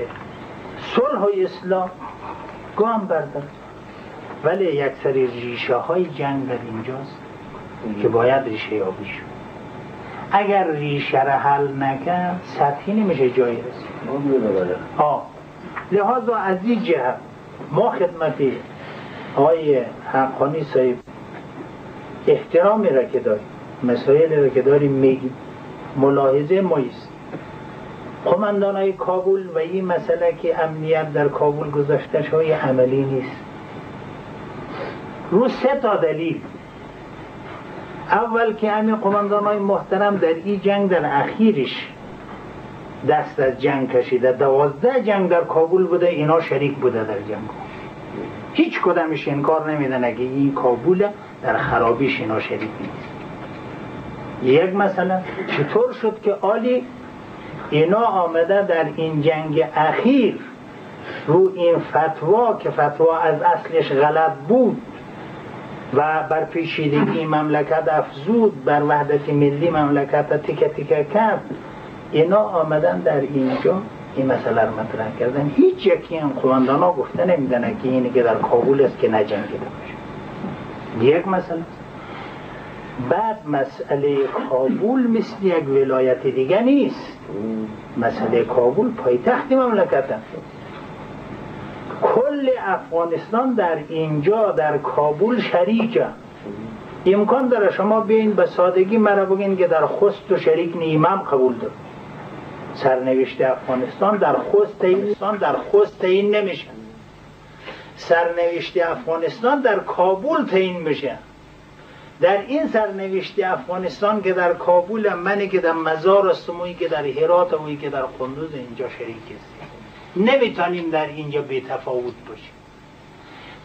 صلح و اصلاح گام بردارد، ولی یک سری ریشه های جنگ در اینجاست که باید ریشه یابی شد. اگر ریشه را حل نکرد سطحی نمیشه جایی رسید. آه لحاظا از این جهت ما خدمتی آقای حقانی صاحب احترامی را که داریم، مسائل را که داریم میگیم، ملاحظه مایست. قماندان های کابل و این مسئله که امنیت در کابل گذاشتش های عملی نیست، رو سه تا دلیل. اول که همین قماندانای محترم در این جنگ در اخیرش دست از جنگ کشیده، دوازده جنگ در کابل بوده، اینا شریک بوده در جنگ، هیچ کدامش انکار نمیدن که این کابل در خرابیش اینا شریک نیست. یک مثلا چطور شد که آلی اینا آمده در این جنگ اخیر رو این فتوا که فتوا از اصلش غلط بود و بر پیچیدگی مملکت افزود، بر وحدت ملی مملکت تیکه تیکه کرد، اینا آمدن در اینجا این مسئله رو مطرح کردن. هیچ یکی هم قماندان ها گفته نمیدنه که اینی که در کابل است که نجنگیده باشه، یک مسئله. بعد مسئله کابل مثل یک ولایت دیگه نیست، مسئله کابل پایتخت مملکت هم. کل افغانستان در اینجا در کابل شریکه. امکان داره شما بیاین به سادگی مرا بگین که در خست و شریک نیمم قبول داره. سرنوشت افغانستان در خست اینستان در خست این نمیشه، سرنوشت افغانستان در کابل تعیین میشه. در این سرنوشت افغانستان که در کابل منی که در مزار است، مویی که در هرات و مویی که در قندوز اینجا شریک است. نمیتونیم در اینجا بی تفاوت باشیم.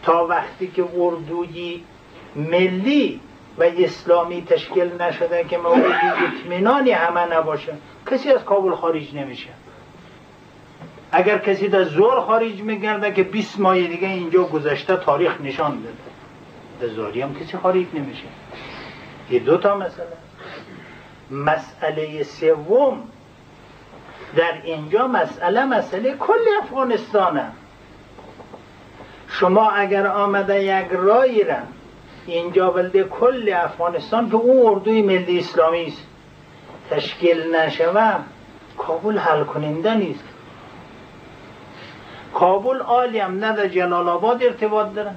تا وقتی که اردوی ملی و اسلامی تشکیل نشده که مورد اطمینان همه نباشه، کسی از کابل خارج نمیشه. اگر کسی در زور خارج میگرده که بیست ماه دیگه اینجا گذشته تاریخ نشان داده، در زوری هم کسی خارج نمیشه. یه دو تا مسئله. مسئله سوم در اینجا مسئله مسئله کل افغانستانه. شما اگر آمده یک رای را اینجا ولده کل افغانستان که اون اردوی ملی اسلامی است تشکیل نشود کابل حل کننده نیست. کابل عالی هم نه در جلال آباد ارتباط داره،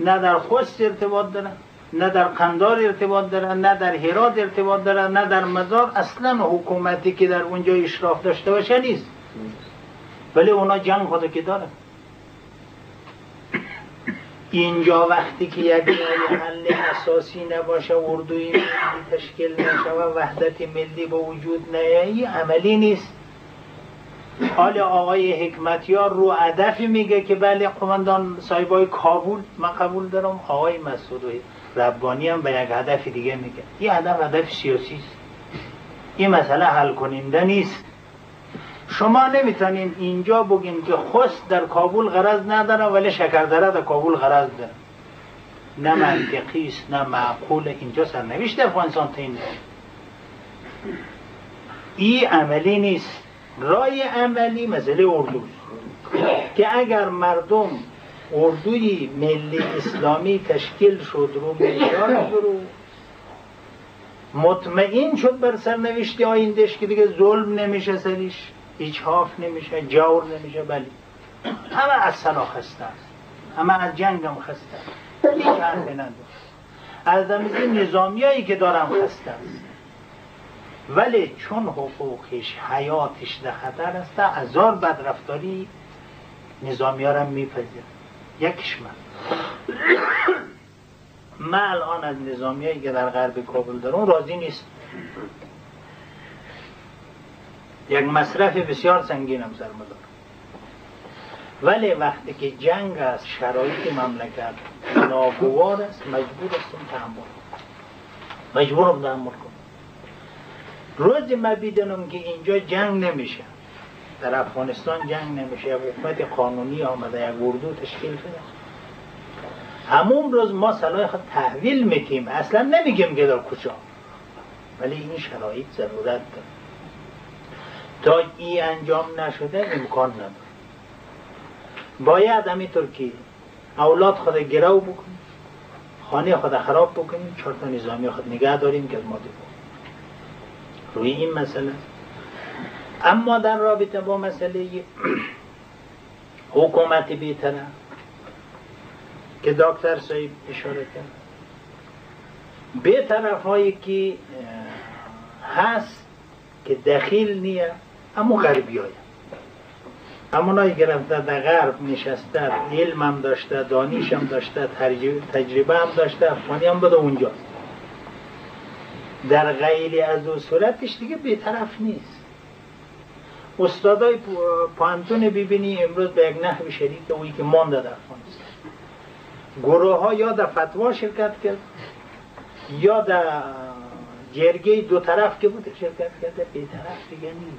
نه در خوست ارتباط داره، نه در قندار ارتباط داره، نه در هرات ارتباط داره، نه در مزار. اصلا حکومتی که در اونجا اشراف داشته باشه نیست، ولی اونا جنگ خود که داره. اینجا وقتی که یک حل اساسی نباشه، اردوی ملی تشکیل نشه و وحدت ملی با وجود نیایی، عملی نیست. حال آقای حکمتیار رو هدف میگه که بله قماندان صاحبای کابل، من قبول دارم. آقای مسعود ربانی هم به یک هدف دیگه میگه. این هدف هدف سیاسی است، این مسئله حل کننده نیست. شما نمیتونین اینجا بگین که خست در کابل غرض نداره ولی شکردره در کابل غرض داره. نه منطقی است، نه معقول. اینجا سرنوشت افغانستان تا این این عملی نیست. رای عملی مسئله اردو که اگر مردم اردوی ملی اسلامی تشکیل شد رو میدان رو مطمئن شد بر سرنوشت آیندهش که دیگه ظلم نمیشه سریش، ایچاف نمیشه، جور نمیشه. بلی همه از سلاح خسته است، همه از جنگ هم خسته است، هیچ حرفی نداره. از دمیزی نظامیایی که دارم خسته است، ولی چون حقوقش حیاتش در خطر است، هزار بدرفتاری نظامی ها را میپذیره. یک کشمن من الان از نظامی هایی که در غرب کابل دارون راضی نیست. یک مصرف بسیار سنگین هم سرمدار، ولی وقتی که جنگ است، شرایط مملکت ناگوار است، مجبور هستم تحمل کنم، مجبورم تحمل کنم. روزی ما بیدنم که اینجا جنگ نمیشه، در افغانستان جنگ نمیشه، یک حکومت قانونی آمده، یک اردو تشکیل شده، همون روز ما سلاح خود تحویل میتیم. اصلا نمیگیم که در کجا، ولی این شرایط ضرورت داره. تا این انجام نشده امکان نداره. باید همینطور که اولاد خود گرو بکنیم، خانه خود خراب بکنیم، چهار تا نظامی خود نگه داریم که از ما دفاع روی این مسئله. اما در رابطه با مسئله حکومت بی‌طرف که دکتر صاحب اشاره کرد، بی‌طرف هایی که هست که دخیل نیه، اما غربی های همونایی گرفته در غرب نشسته، علم هم داشته، دانش هم داشته، تجربه هم داشته، افغانی هم بوده اونجا. در غیر از او صورتش دیگه بی‌طرف نیست. استادای پانتون ببینی امروز به یک نحو شریک اویی که مانده در افغانستان، گروه ها یا در فتوا شرکت کرد یا در جرگه دو طرف که بود شرکت کرده. بی‌طرف دیگه نیست.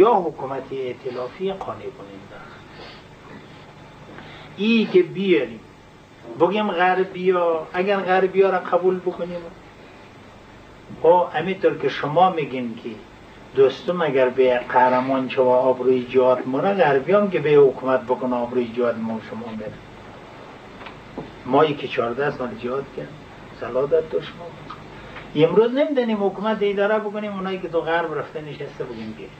یا حکومت ائتلافی قانع کننده ای که بیاریم بگیم غربیا، اگر غربیا را قبول بکنیم و همینطور که شما میگین که دوستم اگر به قهرمان چه و آبروی جهاد مونه، غربی هم که به حکومت بکنه آبروی جهاد ما شما بره. مایی که چهارده سال جهاد کرد صلاح داد دشمن، امروز نمیدنیم حکومت اداره بکنیم، اونایی که تو غرب رفته نشسته بگیم بیاریم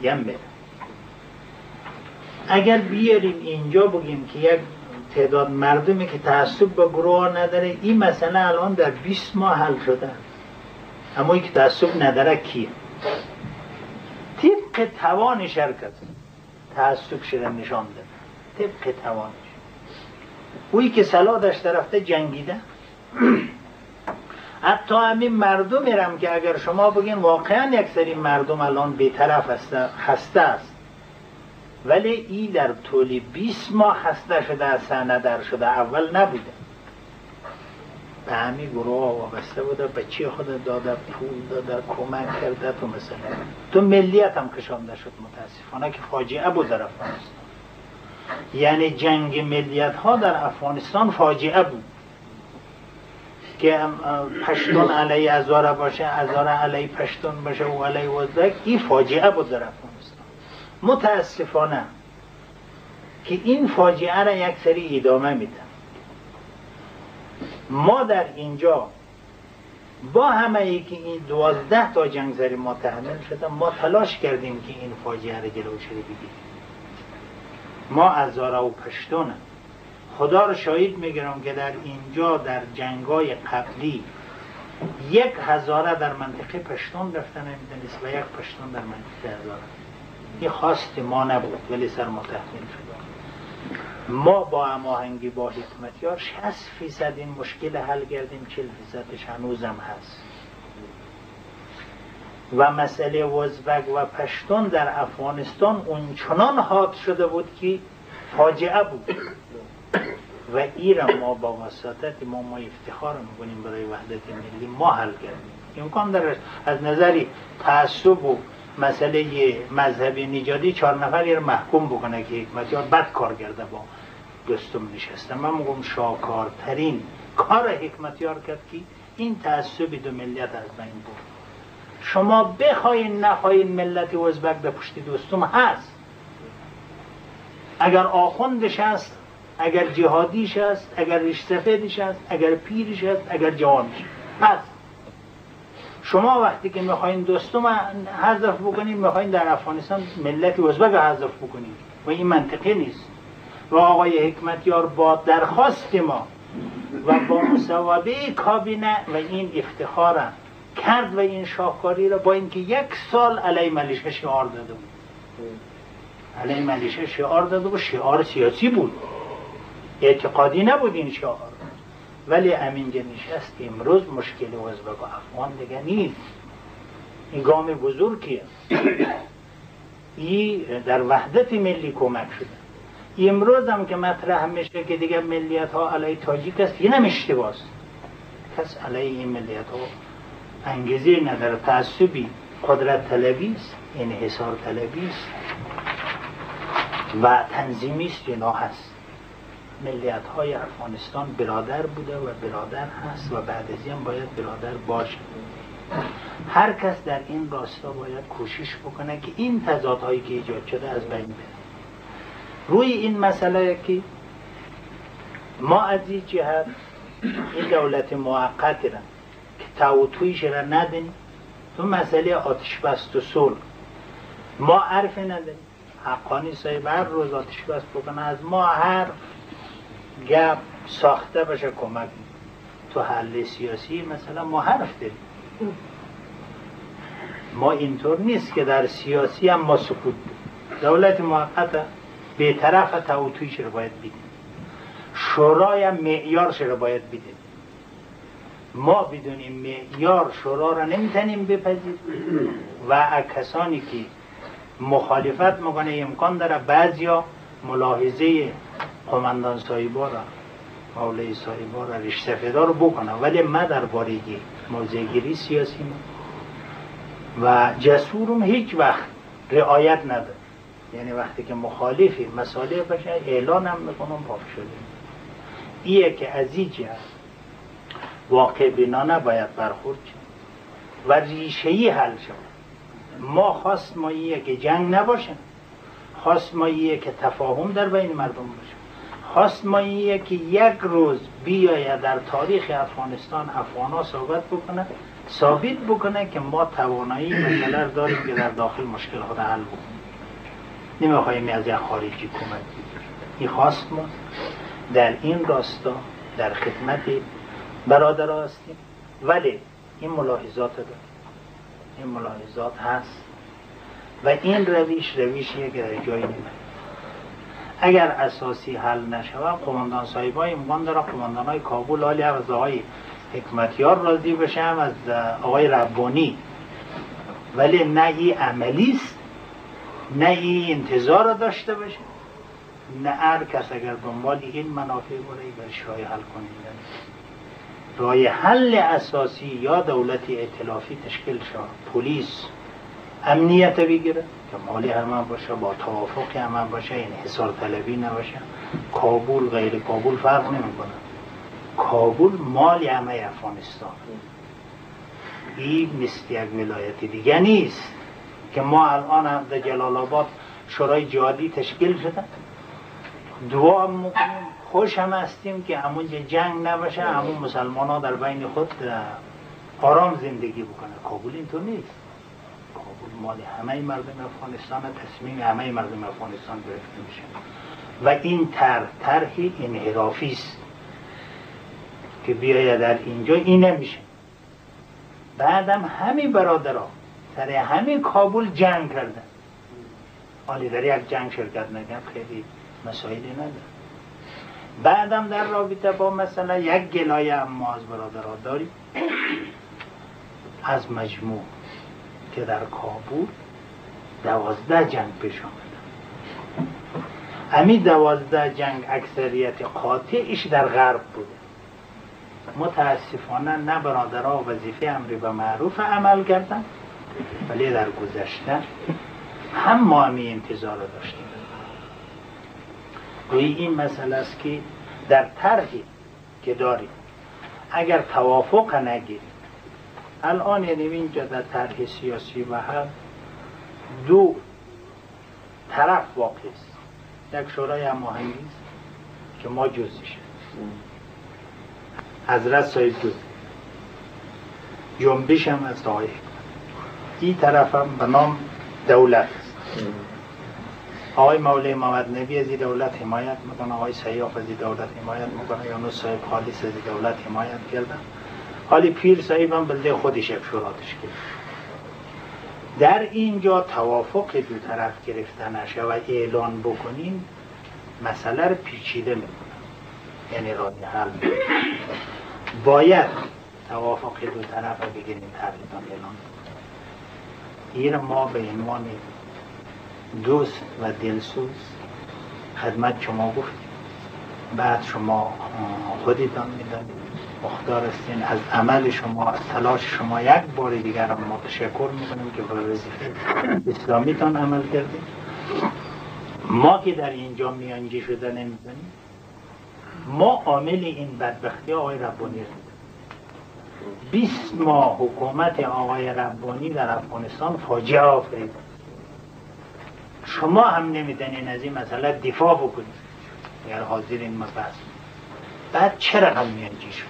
یم بره. اگر بیاریم اینجا بگیم که یک تعداد مردمی که تعصب به گروه نداره، این مسئله الان در بیست ماه حل شده. اما این که تعصب نداره کیه؟ طبق توان شرکت تعصب شده نشان داده، طبق توانش. اویی که سلاح داشته رفته جنگیده. حتی همین مردمی هم که اگر شما بگین واقعا یک سری مردم الان بی‌طرف هسته است، ولی این در طول بیست ماه هسته شده، صحنه در شده، اول نبوده. به همین گروه ها وابسته بوده، بچه خود داده، پول داده، کمک کرده. تو مثلا تو ملیت هم کشانده شد متاسفانه که فاجعه بود در افغانستان. یعنی جنگ ملیت ها در افغانستان فاجعه بود که پشتون علیه هزاره باشه، هزاره علیه پشتون باشه و علیه وزدک. این فاجعه بود در افغانستان متاسفانه که این فاجعه را یک سری ادامه میده. ما در اینجا با همه ای که این دوازده تا جنگ‌زاری ما تحمل شدن، ما تلاش کردیم که این فاجعه رو جلوش رو بگیریم. ما هزارا و پشتونم، خدا رو شاهد میگیرم که در اینجا در جنگ‌های قبلی یک هزاره در منطقه پشتون رفتن نمیدونست و یک پشتون در منطقه هزاره. این خواست ما نبود ولی سر ما تحمل شد. ما با هماهنگی با حکمتیار شصت فیصد این مشکل حل کردیم، چهل فیصدش هنوزم هست. و مسئله وزبک و پشتون در افغانستان اونچنان حاد شده بود که فاجعه بود و ایران ما با وساطت ما ما افتخار میکنیم برای وحدت ملی ما حل کردیم. امکان داره از نظری تعصب و مسئله مذهبی نجادی چهار نفر یه محکوم بکنه که حکمتیار بد کار کرده با دوستم نشستم. من میگم شاکارترین کار حکمتیار کرد که این تعصب دو ملیت از بین برد. شما بخواین نخواین ملت وزبک در پشت دوستم هست، اگر آخوندش هست، اگر جهادیش هست، اگر ریشسفیدش هست، اگر پیرش هست، اگر جوانش هست. شما وقتی که میخواین دوستم حذف بکنید، میخواین در افغانستان ملت وزبک حذف بکنید و این منطقی نیست. و آقای حکمتیار با درخواست ما و با مصوبه کابینه و این افتخار کرد و این شاهکاری را با اینکه یک سال علی ملیشه شعار داده بود، علی ملیشه شعار داده بود، شعار سیاسی بود، اعتقادی نبود این شعار، ولی امینجا نشست. امروز مشکل وزبک و افغان دیگه نیست، این گام بزرگیه، این در وحدت ملی کمک شده. امروز هم که مطرح میشه که دیگه ملیت ها علیه تاجیک است، این هم اشتباه است. کس علیه این ملیت ها انگیزه نداره، تعصبی قدرت طلبی است، انحصار طلبی است و تنظیمی است، جناح است. ملیت های افغانستان برادر بوده و برادر هست و بعد از این باید برادر باشه. هر کس در این راستا باید کوشش بکنه که این تضادهایی که ایجاد شده از بین بره. روی این مسئله که ما از این جهت این دولت موقت را که تعویضش را ندنیم، تو مسئله آتش بست و صلح ما عرف ندنیم. حقانی صاحب هر روز آتش بست بکنه، از ما هر گپ ساخته باشه کمک. تو حل سیاسی مثلا ما حرف داریم، ما اینطور نیست که در سیاسی هم ما سکوت داریم. دولت موقت به طرف توتویش رو باید بیدیم، شورای معیارش رو باید بیدیم. ما بدون این معیار شورا رو نمیتونیم بپذیریم و کسانی که مخالفت میکنه امکان داره بعضیا ملاحظه قماندان صاحبا را، مولای صاحبا را، رشتفیدا را بکنم، ولی من در بارگی موضعگیری سیاسیم و جسورم هیچ وقت رعایت ندارم. یعنی وقتی که مخالفی مساله باشه اعلان هم میکنم پاک شده. ایه که از این جهت واقع بینانه باید برخورد و ریشه‌ای حل شود. ما خواست ما ایه که جنگ نباشه، خواست ما ایه که تفاهم در بین مردم باشه، خواست ما ایه که یک روز بیاید در تاریخ افغانستان افغانا ثابت بکنه ثابت بکنه که ما توانایی مسئله داریم که در داخل مشکل خود حل بکنیم، نمیخوایم از یک خارجی کمک بگیریم. این خواست ما در این راستا در خدمت برادرها هستیم، ولی این ملاحظات داریم، این ملاحظات هست و این رویش رویشیه که در جایی نمید. اگر اساسی حل نشود، قماندان صاحبای امکان داره قماندان های کابل حالی از آقای حکمتیار راضی بشه، هم از آقای ربانی، ولی نه این عملیست، نه این انتظار را داشته باشه، نه هر کس اگر دنبال این منافع برای برشهای حل کنیدن رای حل اساسی یا دولت ائتلافی تشکیل شد، پلیس امنیت بگیره که مالی همه باشه، با توافق همه باشه، این حصار طلبی نباشه. کابل غیر کابل فرق نمی کنه، کابل مالی همه افغانستان، این مثل یک ولایت دیگه نیست که ما الان هم در جلال آباد شورای جهادی تشکیل شده دعا میکنیم، خوش هم هستیم که همون جنگ نباشه، همون مسلمان ها در بین خود آرام زندگی بکنه. کابل اینطور نیست. کابل مال همه مردم افغانستان، تصمیم همه مردم افغانستان گرفته میشه و این طرح طرحی انحرافی است که بیاید در اینجا این نمیشه. بعدم همین برادرها سر همین کابل جنگ کردن. حالی در یک جنگ شرکت نکرد خیلی مسائلی نداره. بعدم در رابطه با مثلا یک گلایه هم ما از برادرها داریم از مجموع که در کابل دوازده جنگ پیش آمده. همین دوازده جنگ اکثریت قاطعش در غرب بوده. متاسفانه نه برادرها وظیفه امری به معروف عمل کردن، ولی در گذشته هم ما همی انتظار داشتیم. گویی این مسئله است که در طرحی که داریم اگر توافق نگیریم، الان یعنی اینجا در طرح سیاسی و هم دو طرف واقع است. یک شورای هماهنگی است که ما جزیش حضرت صاحب جزی جنبش هم از دایه این طرف هم به نام دولت است. آقای مولوی محمد نبی از این دولت حمایت میکنه، آقای سیاف از این دولت حمایت میکنه، یونس صاحب خالص از این دولت حمایت کردن، حالی پیر صاحب هم بلده خودش یک شوراتش کرد. در اینجا توافق دو طرف گرفته نشه و اعلان بکنیم مسئله رو پیچیده میکنه، یعنی راه حل میکنه. باید توافق دو طرف رو بگیریم تقریبا اعلان. این ما به عنوان دوست و دلسوز خدمت شما گفتیم. بعد شما خودتان میدانید مختار استین. از عمل شما، از تلاش شما یک بار دیگر ما تشکر میکنیم که به وظیفه اسلامیتان عمل کردیم. ما که در اینجا میانجی شده نمیدانیم، ما عامل این بدبختی آقای ربانی هستیم. بیست ماه حکومت آقای ربانی در افغانستان فاجعه آفرید. شما هم نمیدانین از این مسئله دفاع بکنید اگر حاضر این مبحث. بعد چرا هم میانجی شد؟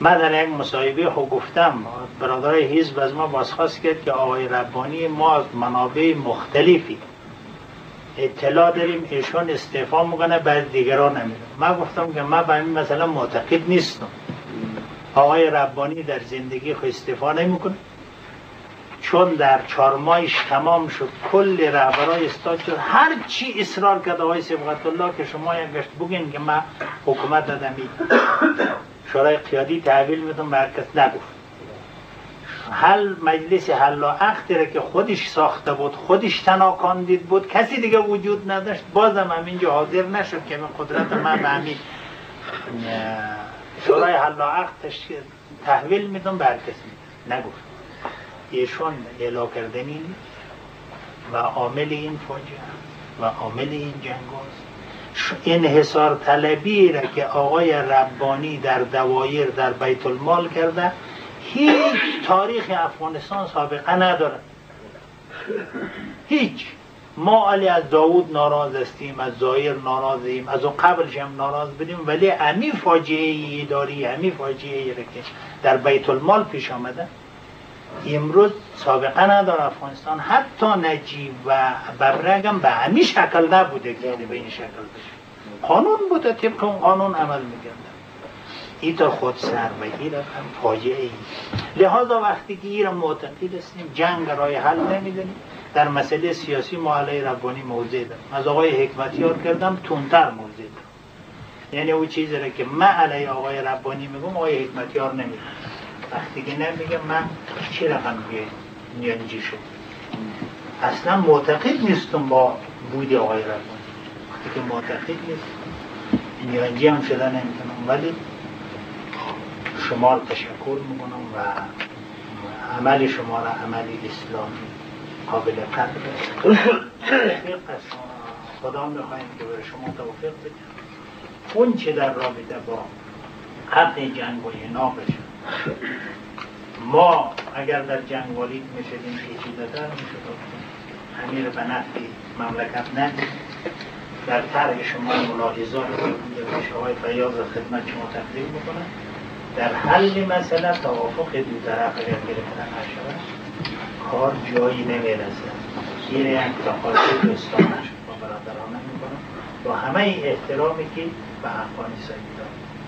من در یک مصاحبه خود گفتم برادر حزب از ما بازخواست کرد که آقای ربانی ما از منابع مختلفی اطلاع داریم ایشون استعفا میکنه بعد دیگران نمیره. من گفتم که من به این مسئله معتقد نیستم. آقای ربانی در زندگی خود استعفا نمیکنه، چون در چهار ماهش تمام شد کل رهبرای استاد شد. هر چی اصرار کرد آقای صبغت الله که شما یک گشت بگین که من حکومت دادم شورای قیادی تحویل میدم، به هر کس نگفت. حل مجلس حل و عقد را که خودش ساخته بود، خودش تنها کاندید بود، کسی دیگه وجود نداشت، بازم همینجا حاضر نشد که من قدرت من به همین شورای حل و عقد تحویل میدم، به هر کس میدم. نگفت. ایشون اعلا کردنی و عامل این فاجعه و عامل این جنگاست. انحصار طلبی را که آقای ربانی در دوایر در بیت المال کرده هیچ تاریخ افغانستان سابقه نداره، هیچ. ما علی از داوود ناراض هستیم، از زایر ناراضیم، از اون قبلش هم ناراض بدیم، ولی امی فاجعه اداری، امی فاجعه را که در بیت المال پیش آمده امروز سابقه نداره افغانستان. حتی نجیب و ببرگم به همین شکل نبوده که به این شکل بشه. قانون بوده، طبق اون قانون عمل میکردن. این تا خود سر و این هم فاجعه ای. لحاظا وقتی که این را معتقد هستیم جنگ رای حل نمیدنیم. در مسئله سیاسی ما علی ربانی موضع دارم، از آقای حکمتیار کردم تندتر موضع دارم. یعنی اون چیزی را که من علی آقای ربانی میگم آقای حکمتیار نمیدنم. وقتی که نمیگم من چی رقم میانجی شد، اصلا معتقد نیستم با بود آقای ربانی. وقتی که معتقد نیست میانجی هم شده نمیتونم، ولی شما را تشکر میکنم و عمل شما را عمل اسلامی قابل قدر است. خدا میخواهیم که برای شما توفیق بده. اون چه در رابطه با قطع جنگ و اینا بشه، ما اگر در جنگالیت میشدیم پیچیده تر میشدیم، همین رو به نفع مملکت ندیم. در طرح شما ملاحظات رو بوده پیش آقای فیاض خدمت شما تقدیم میکنم. در حل مسئله توافق دو طرف اگر گرفتن نشود کار جایی نمیرسد. این یک تقاضای دوستانه شد با برادرانه میکنم با همه احترامی که به افغانستان داریم.